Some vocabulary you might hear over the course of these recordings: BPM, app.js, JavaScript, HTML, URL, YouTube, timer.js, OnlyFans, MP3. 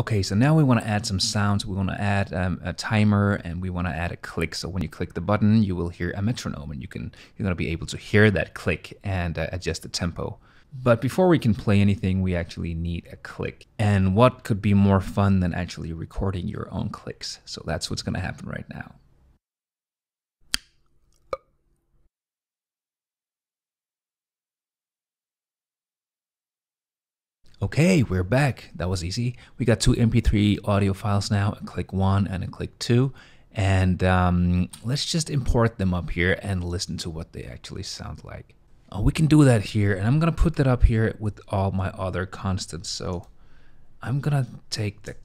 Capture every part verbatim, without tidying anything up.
Okay, so now we want to add some sounds. We want to add um, a timer, and we want to add a click. So when you click the button, you will hear a metronome, and you can you're going to be able to hear that click and uh, adjust the tempo. But before we can play anything, we actually need a click. And what could be more fun than actually recording your own clicks? So that's what's going to happen right now. Okay, we're back. That was easy. We got two M P three audio files now, a click one and a click two. And um, let's just import them up here and listen to what they actually sound like. Uh, we can do that here, and I'm gonna put that up here with all my other constants. So I'm gonna take the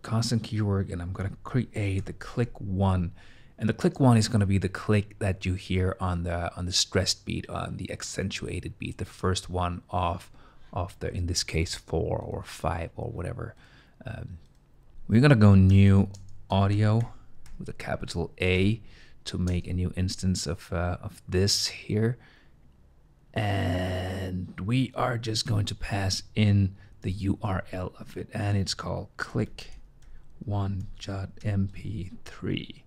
constant keyword and I'm gonna create the click one. And the click one is gonna be the click that you hear on the on the stressed beat, on the accentuated beat, the first one off. Of the, in this case, four or five or whatever. Um, we're gonna go new audio with a capital A to make a new instance of, uh, of this here. And we are just going to pass in the U R L of it, and it's called click one dot M P three.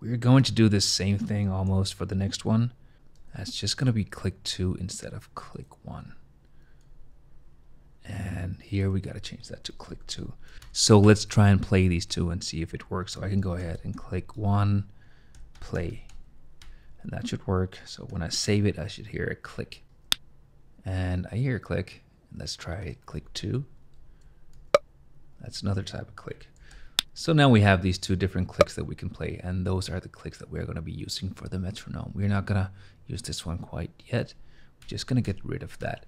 We're going to do the same thing almost for the next one. That's just gonna be click two instead of click one. And here we got to change that to click two. So let's try and play these two and see if it works. So I can go ahead and click one, play, and that should work. So when I save it, I should hear a click, and I hear a click. Let's try it, click two. That's another type of click. So now we have these two different clicks that we can play, and those are the clicks that we're going to be using for the metronome. We're not going to use this one quite yet. We're just going to get rid of that.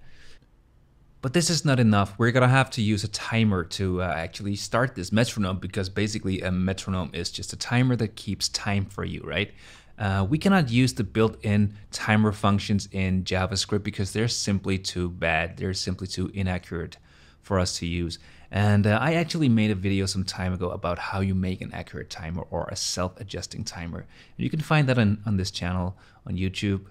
But this is not enough. We're gonna have to use a timer to uh, actually start this metronome, because basically a metronome is just a timer that keeps time for you, right? Uh, we cannot use the built-in timer functions in JavaScript because they're simply too bad. They're simply too inaccurate for us to use. And uh, I actually made a video some time ago about how you make an accurate timer or a self-adjusting timer. And you can find that on, on this channel, on YouTube.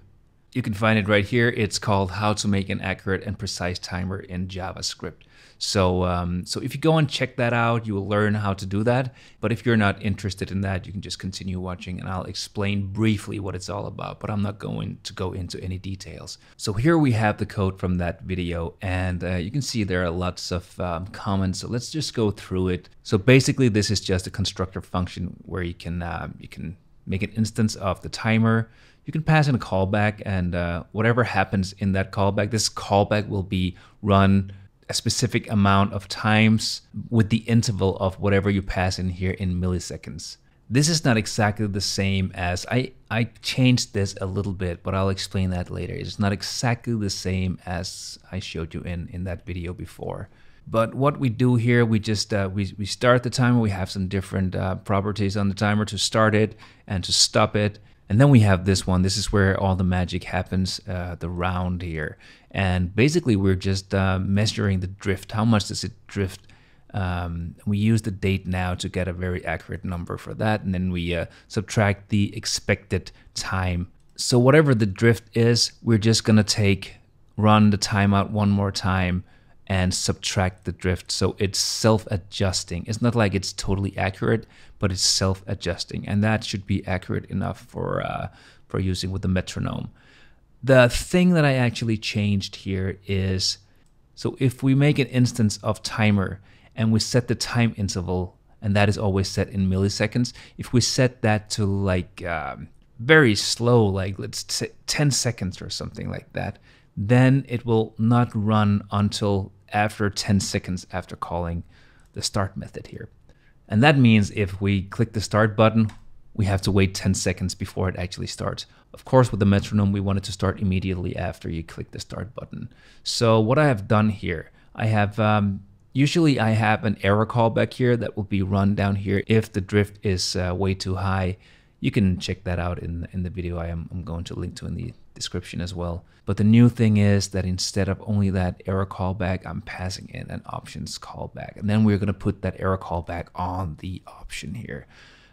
You can find it right here. It's called How to Make an Accurate and Precise Timer in JavaScript. So, um, so if you go and check that out, you will learn how to do that. But if you're not interested in that, you can just continue watching, and I'll explain briefly what it's all about, but I'm not going to go into any details. So here we have the code from that video, and uh, you can see there are lots of um, comments. So let's just go through it. So basically this is just a constructor function where you can, uh, you can make an instance of the timer. You can pass in a callback, and uh, whatever happens in that callback, this callback will be run a specific amount of times with the interval of whatever you pass in here in milliseconds. This is not exactly the same as, I, I changed this a little bit, but I'll explain that later. It's not exactly the same as I showed you in, in that video before. But what we do here, we just uh, we, we start the timer. We have some different uh, properties on the timer to start it and to stop it. And then we have this one. This is where all the magic happens, uh, the round here. And basically we're just uh, measuring the drift. How much does it drift? Um, we use the date now to get a very accurate number for that. And then we uh, subtract the expected time. So whatever the drift is, we're just gonna take, run the timeout one more time and subtract the drift. So it's self-adjusting. It's not like it's totally accurate, but it's self-adjusting. And that should be accurate enough for, uh, for using with the metronome. The thing that I actually changed here is, so if we make an instance of timer and we set the time interval, and that is always set in milliseconds, if we set that to like um, very slow, like let's say ten seconds or something like that, then it will not run until after ten seconds after calling the start method here. And that means if we click the start button, we have to wait ten seconds before it actually starts. Of course, with the metronome, we want it to start immediately after you click the start button. So what I have done here, I have, um, usually I have an error callback here that will be run down here if the drift is uh, way too high. You can check that out in, in the video I am I'm going to link to in the description as well. But the new thing is that instead of only that error callback, I'm passing in an options callback. And then we're gonna put that error callback on the option here.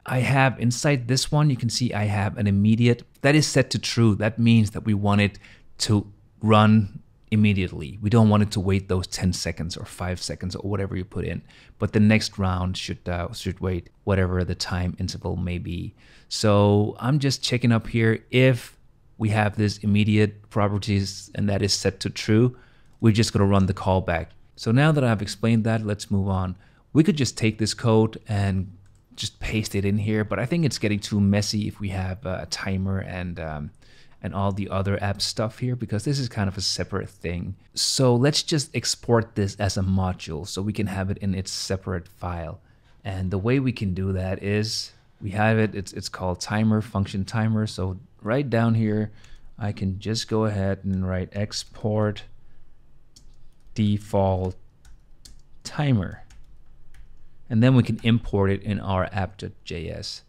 I have inside this one, you can see I have an immediate, that is set to true. That means that we want it to run immediately. We don't want it to wait those ten seconds or five seconds or whatever you put in, but the next round should uh, should wait whatever the time interval may be. So I'm just checking up here. If we have this immediate properties and that is set to true, we're just going to run the callback. So now that I've explained that, let's move on. We could just take this code and just paste it in here, but I think it's getting too messy if we have a timer and um, and all the other app stuff here, because this is kind of a separate thing. So let's just export this as a module so we can have it in its separate file. And the way we can do that is we have it, it's, it's called timer, function timer. So right down here, I can just go ahead and write export default timer. And then we can import it in our app.js.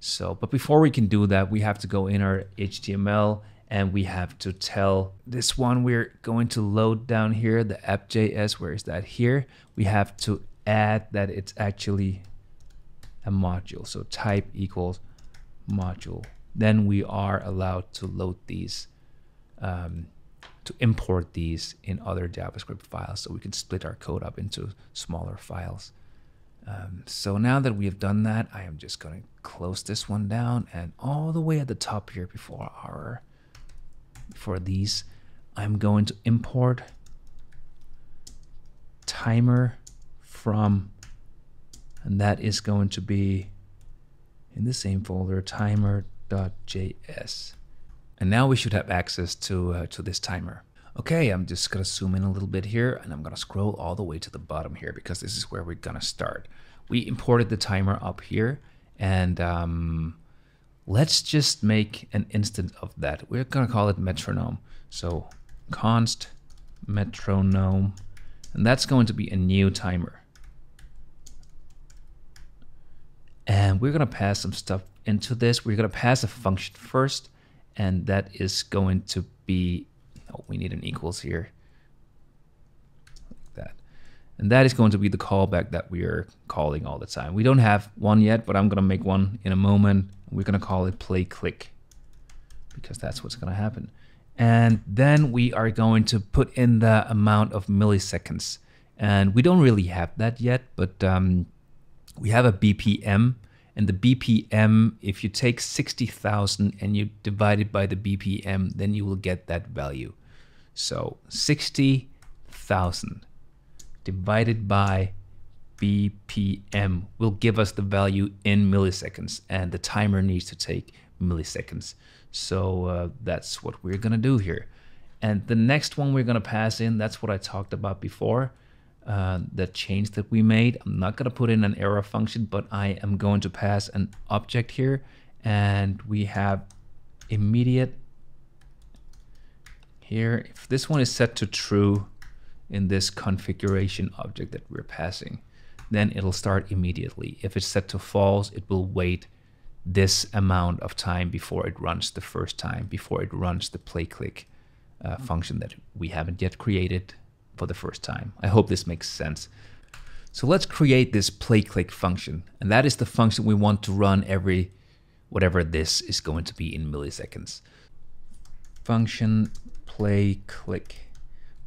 So, but before we can do that, we have to go in our H T M L and we have to tell this one we're going to load down here, the app.js, where is that here? We have to add that it's actually a module. So type equals module. Then we are allowed to load these, um, to import these in other JavaScript files. So we can split our code up into smaller files. Um, so now that we have done that, I am just going to close this one down, and all the way at the top here before our, before these, I'm going to import timer from, and that is going to be in the same folder, timer.js. And now we should have access to, uh, to this timer. Okay, I'm just going to zoom in a little bit here, and I'm going to scroll all the way to the bottom here because this is where we're going to start. We imported the timer up here, and um, let's just make an instance of that. We're going to call it metronome. So const metronome, and that's going to be a new timer. And we're going to pass some stuff into this. We're going to pass a function first, and that is going to be Oh, we need an equals here, like that. And that is going to be the callback that we are calling all the time. We don't have one yet, but I'm going to make one in a moment. We're going to call it play click because that's what's going to happen. And then we are going to put in the amount of milliseconds. And we don't really have that yet, but um, we have a B P M. And the B P M, if you take sixty thousand and you divide it by the B P M, then you will get that value. So sixty thousand divided by B P M will give us the value in milliseconds, and the timer needs to take milliseconds. So uh, that's what we're gonna do here. And the next one we're gonna pass in, that's what I talked about before. Uh, the change that we made. I'm not going to put in an error function, but I am going to pass an object here, and we have immediate here. If this one is set to true in this configuration object that we're passing, then it'll start immediately. If it's set to false, it will wait this amount of time before it runs the first time, before it runs the play click uh, function that we haven't yet created for the first time. I hope this makes sense. So let's create this play click function, and that is the function we want to run every whatever this is going to be in milliseconds. Function play click,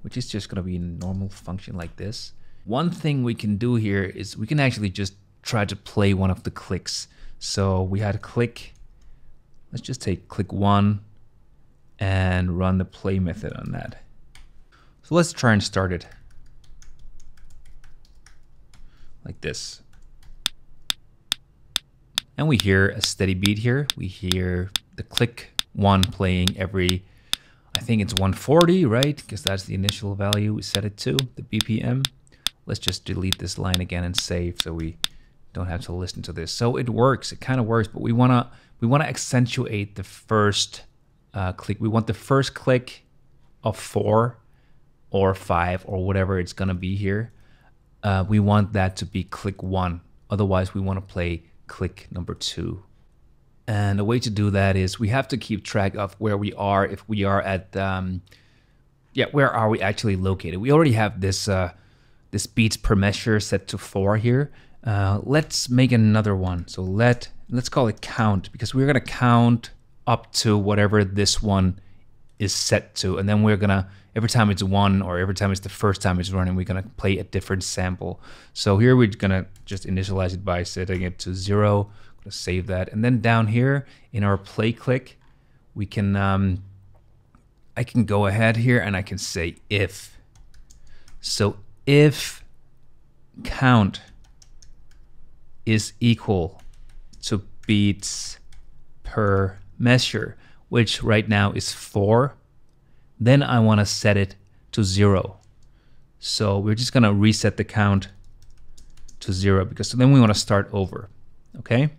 which is just going to be a normal function like this. One thing we can do here is we can actually just try to play one of the clicks. So we had a click. Let's just take click one and run the play method on that. So let's try and start it like this. And we hear a steady beat here. We hear the click one playing every, I think it's one forty, right? Because that's the initial value we set it to, the B P M. Let's just delete this line again and save so we don't have to listen to this. So it works, it kind of works, but we wanna, we wanna accentuate the first uh, click. We want the first click of four or five or whatever it's gonna be here. Uh, we want that to be click one. Otherwise we wanna play click number two. And a way to do that is we have to keep track of where we are. If we are at, um, yeah, where are we actually located? We already have this, uh, this beats per measure set to four here. Uh, let's make another one. So let, let's call it count, because we're gonna count up to whatever this one is set to. And then we're gonna, every time it's one or every time it's the first time it's running, we're gonna play a different sample. So here we're gonna just initialize it by setting it to zero. I'm gonna save that. And then down here in our play click, we can, um, I can go ahead here and I can say if. So if count is equal to beats per measure, which right now is four, then I want to set it to zero. So we're just going to reset the count to zero, because so then we want to start over. Okay.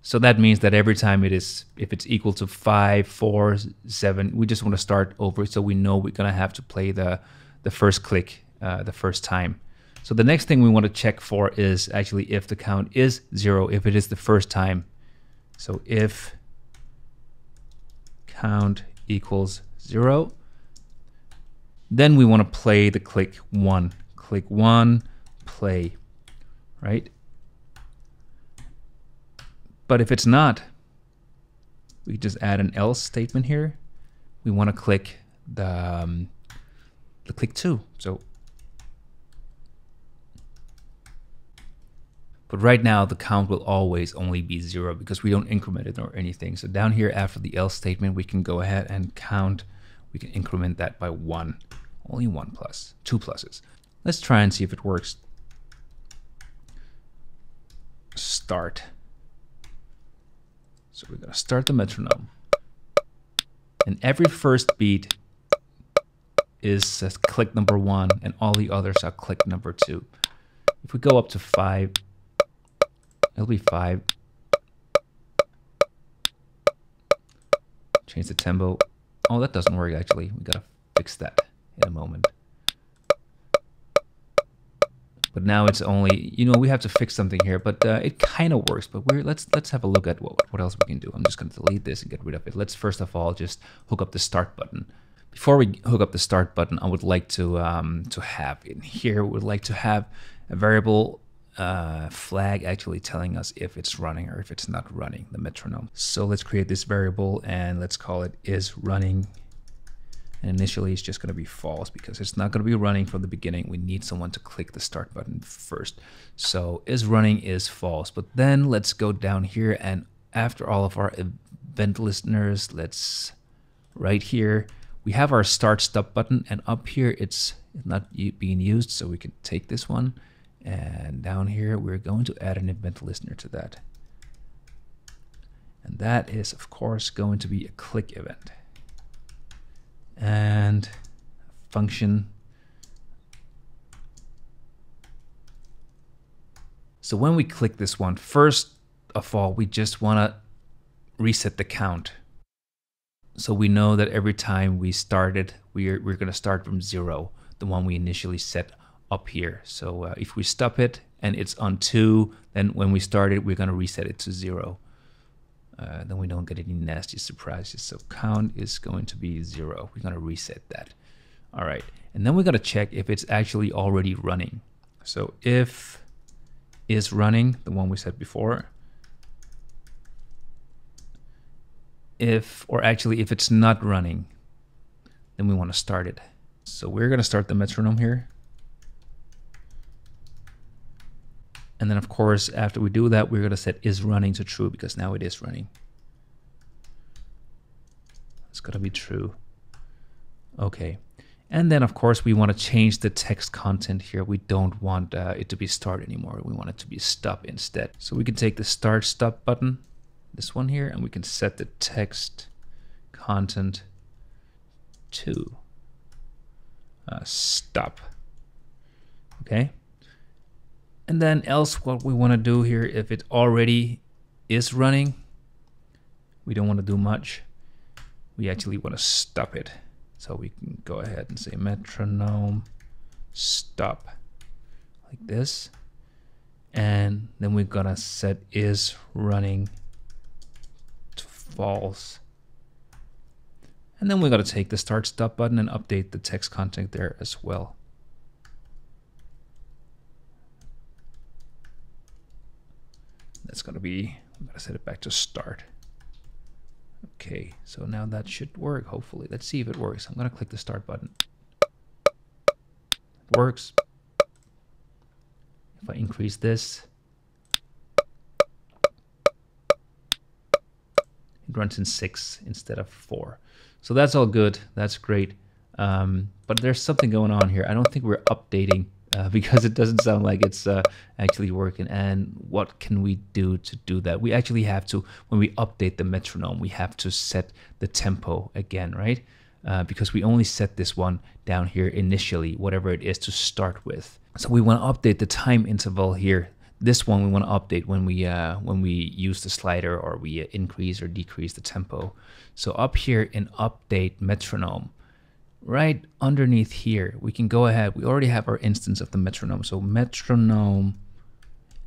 So that means that every time it is, if it's equal to five, four, seven, we just want to start over. So we know we're going to have to play the, the first click uh, the first time. So the next thing we want to check for is actually if the count is zero, if it is the first time. So if count equals zero, then we want to play the click one, click one, play, right? But if it's not, we just add an else statement here. We want to click the, um, the click two. So but right now the count will always only be zero because we don't increment it or anything. So down here after the else statement, we can go ahead and count. We can increment that by one, only one plus, two pluses. Let's try and see if it works. Start. So we're gonna start the metronome. And every first beat is click number one and all the others are click number two. If we go up to five, it'll be five. Change the tempo. Oh, that doesn't work actually. We gotta fix that in a moment. But now it's only, you know, we have to fix something here. But uh, it kind of works. But we're let's let's have a look at what what else we can do. I'm just gonna delete this and get rid of it. Let's first of all just hook up the start button. Before we hook up the start button, I would like to um, to have in here. We would like to have a variable. Uh, flag actually telling us if it's running or if it's not running, the metronome. So let's create this variable and let's call it is running. And initially it's just going to be false because it's not going to be running from the beginning. We need someone to click the start button first. So is running is false, but then let's go down here and after all of our event listeners, let's right here, we have our start stop button and up here it's not being used. So we can take this one. And down here, we're going to add an event listener to that. And that is, of course, going to be a click event. And function. So when we click this one, first of all, we just want to reset the count. So we know that every time we started, we're, we're going to start from zero, the one we initially set up here. So uh, if we stop it and it's on two, then when we start it, we're going to reset it to zero. Uh, then we don't get any nasty surprises. So count is going to be zero. We're going to reset that. All right. And then we're going to check if it's actually already running. So if is running, the one we said before, if, or actually if it's not running, then we want to start it. So we're going to start the metronome here. And then of course, after we do that, we're going to set is running to true because now it is running. It's going to be true. Okay. And then of course, we want to change the text content here. We don't want uh, it to be start anymore. We want it to be stop instead. So we can take the start stop button, this one here, and we can set the text content to uh, stop. Okay. And then else, what we want to do here, if it already is running, we don't want to do much. We actually want to stop it. So we can go ahead and say metronome stop like this. And then we're going to set is running to false. And then we're going to take the start stop button and update the text content there as well. That's going to be, I'm going to set it back to start. Okay, so now that should work, hopefully. Let's see if it works. I'm going to click the start button. It works. If I increase this, it runs in six instead of four. So that's all good. That's great. Um, but there's something going on here. I don't think we're updating uh, because it doesn't sound like it's uh, actually working. And what can we do to do that? We actually have to, when we update the metronome, we have to set the tempo again, right? Uh, because we only set this one down here initially, whatever it is to start with. So we want to update the time interval here. This one we want to update when we uh, when we use the slider or we increase or decrease the tempo. So up here in update metronome, right underneath here, we can go ahead. We already have our instance of the metronome. So metronome,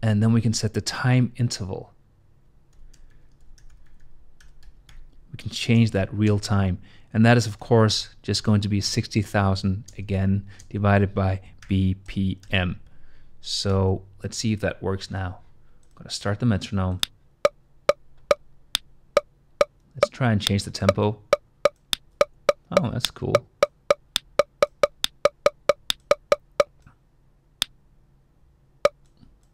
and then we can set the time interval. We can change that real time. And that is, of course, just going to be sixty thousand again divided by B P M. So let's see if that works now. I'm going to start the metronome. Let's try and change the tempo. Oh, that's cool.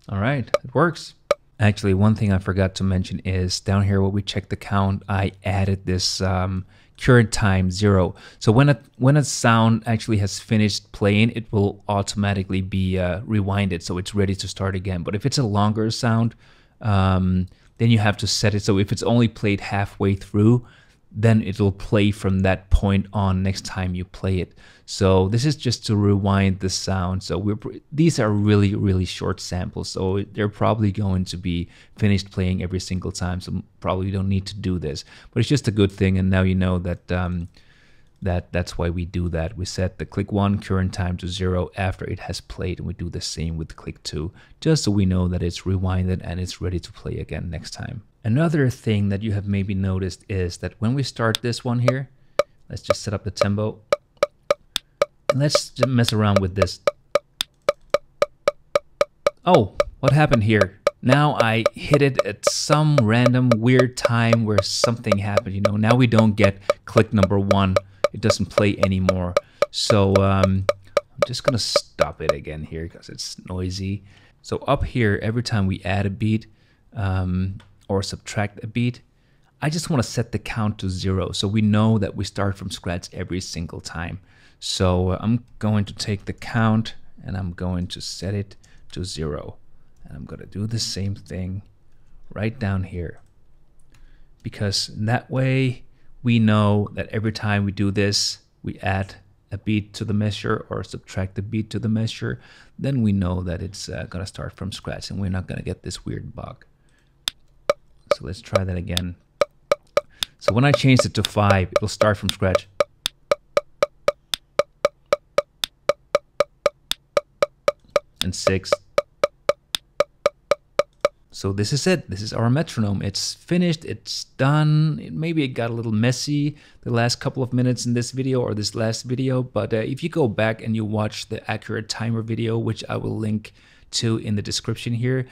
All right, it works. Actually, one thing I forgot to mention is down here where we check the count, I added this um, current time zero. So when a, when a sound actually has finished playing, it will automatically be uh, rewinded, so it's ready to start again. But if it's a longer sound, um, then you have to set it. So if it's only played halfway through, then it'll play from that point on next time you play it. So this is just to rewind the sound. So we're, these are really, really short samples. So they're probably going to be finished playing every single time. So probably don't need to do this, but it's just a good thing. And now you know that um, that that's why we do that. We set the click one current time to zero after it has played. And we do the same with click two, just so we know that it's rewinded and it's ready to play again next time. Another thing that you have maybe noticed is that when we start this one here, let's just set up the tempo. Let's just mess around with this. Oh, what happened here? Now I hit it at some random weird time where something happened. You know, now we don't get click number one. It doesn't play anymore. So um, I'm just going to stop it again here because it's noisy. So up here, every time we add a beat um, or subtract a beat, I just want to set the count to zero. So we know that we start from scratch every single time. So I'm going to take the count and I'm going to set it to zero. And I'm going to do the same thing right down here. Because in that way, we know that every time we do this, we add a beat to the measure or subtract the beat to the measure. Then we know that it's uh, going to start from scratch and we're not going to get this weird bug. So let's try that again. So when I change it to five, it will start from scratch. And six. So this is it. This is our metronome. It's finished. It's done. It, maybe it got a little messy the last couple of minutes in this video or this last video. But uh, if you go back and you watch the accurate timer video, which I will link to in the description here,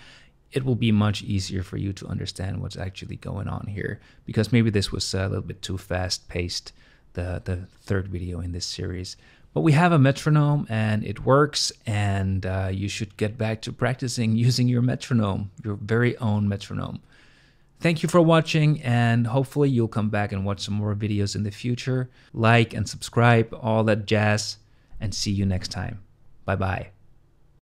it will be much easier for you to understand what's actually going on here, because maybe this was a little bit too fast paced, the, the third video in this series. But we have a metronome and it works, and uh, you should get back to practicing using your metronome, your very own metronome. Thank you for watching, and hopefully you'll come back and watch some more videos in the future. Like and subscribe, all that jazz, and see you next time. Bye-bye.